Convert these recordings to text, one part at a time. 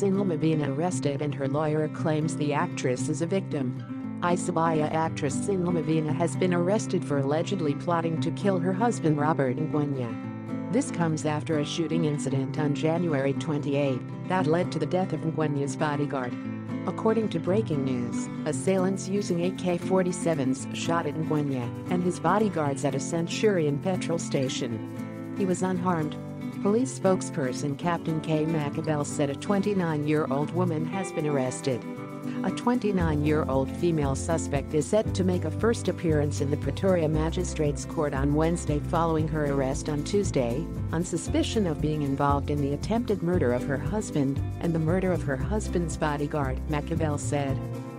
Zinhle Mabena arrested and her lawyer claims the actress is a victim. Isibaya actress Zinhle Mabena has been arrested for allegedly plotting to kill her husband Robert Ngwenya. This comes after a shooting incident on January 28 that led to the death of Ngwenya's bodyguard. According to Breaking News, assailants using AK-47s shot at Ngwenya and his bodyguards at a Centurion petrol station. He was unharmed. Police spokesperson Captain Kay Makhubele said a 29-year-old woman has been arrested. A 29-year-old female suspect is set to make a first appearance in the Pretoria Magistrates Court on Wednesday following her arrest on Tuesday, on suspicion of being involved in the attempted murder of her husband and the murder of her husband's bodyguard, Makhubele said.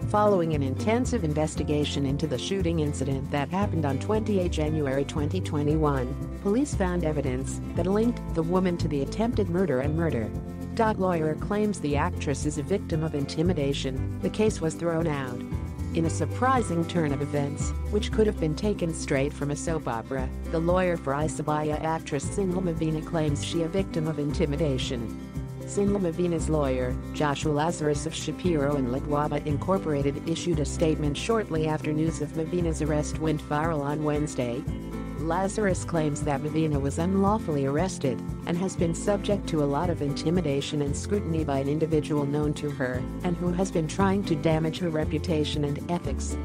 Following an intensive investigation into the shooting incident that happened on January 28, 2021, police found evidence that linked the woman to the attempted murder and murder. Lawyer claims the actress is a victim of intimidation. The case was thrown out. In a surprising turn of events, which could have been taken straight from a soap opera, the lawyer for Isibaya actress Zinhle Mabena claims she a victim of intimidation. Zinhle Mabena's lawyer, Joshua Lazarus of Shapiro and Litwaba Inc. issued a statement shortly after news of Mabena's arrest went viral on Wednesday. Lazarus claims that Mabena was unlawfully arrested and has been subject to a lot of intimidation and scrutiny by an individual known to her and who has been trying to damage her reputation and ethics.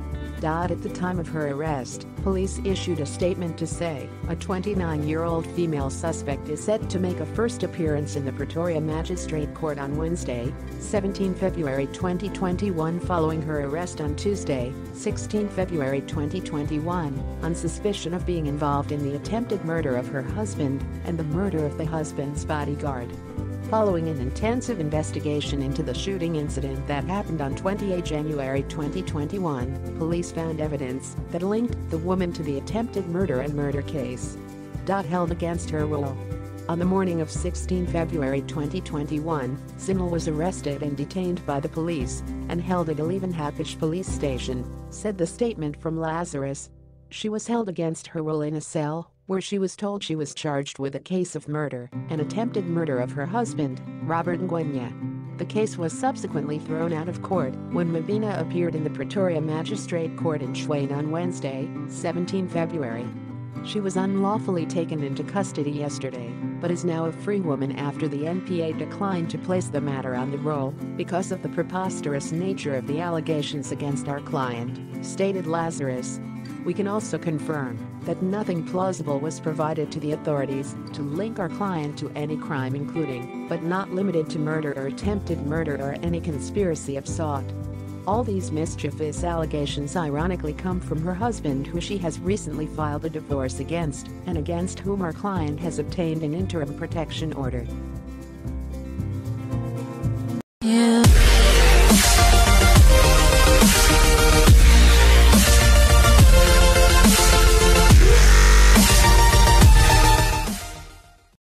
At the time of her arrest, police issued a statement to say a 29-year-old female suspect is set to make a first appearance in the Pretoria Magistrate Court on Wednesday, 17 February 2021 following her arrest on Tuesday, 16 February 2021, on suspicion of being involved in the attempted murder of her husband and the murder of the husband's bodyguard. Following an intensive investigation into the shooting incident that happened on January 28, 2021, police found evidence that linked the woman to the attempted murder and murder case. Held against her will. On the morning of 16 February 2021, Zinhle was arrested and detained by the police and held at a Levenhapish police station, said the statement from Lazarus. She was held against her will in a cell where she was told she was charged with a case of murder and attempted murder of her husband, Robert Ngwenya. The case was subsequently thrown out of court when Mabena appeared in the Pretoria Magistrate Court in Tshwane on Wednesday, 17 February. She was unlawfully taken into custody yesterday, but is now a free woman after the NPA declined to place the matter on the roll because of the preposterous nature of the allegations against our client, stated Lazarus. We can also confirm that nothing plausible was provided to the authorities to link our client to any crime including, but not limited to murder or attempted murder or any conspiracy of sort. All these mischievous allegations ironically come from her husband who she has recently filed a divorce against and against whom our client has obtained an interim protection order.